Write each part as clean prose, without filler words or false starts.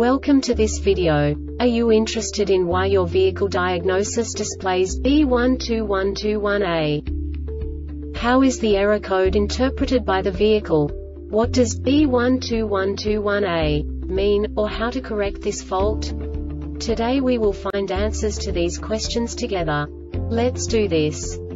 Welcome to this video. Are you interested in why your vehicle diagnosis displays B12121A? How is the error code interpreted by the vehicle? What does B12121A mean, or how to correct this fault? Today we will find answers to these questions together. Let's do this.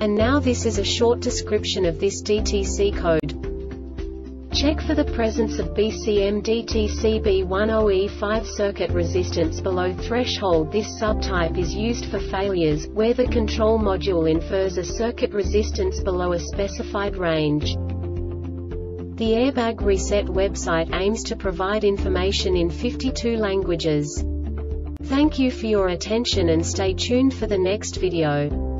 And now this is a short description of this DTC code. Check for the presence of BCM DTC B10E5 circuit resistance below threshold. This subtype is used for failures, where the control module infers a circuit resistance below a specified range. The Airbag Reset website aims to provide information in 52 languages. Thank you for your attention and stay tuned for the next video.